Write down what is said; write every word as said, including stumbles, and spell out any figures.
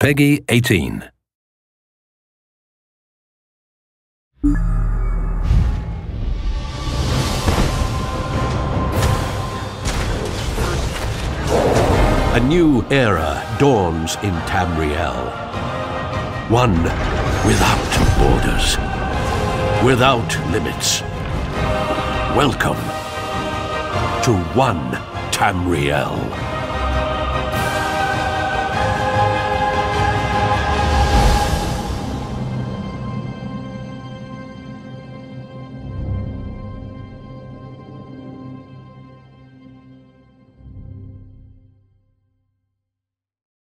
PEGI eighteen. A new era dawns in Tamriel. One without borders, without limits. Welcome to One Tamriel.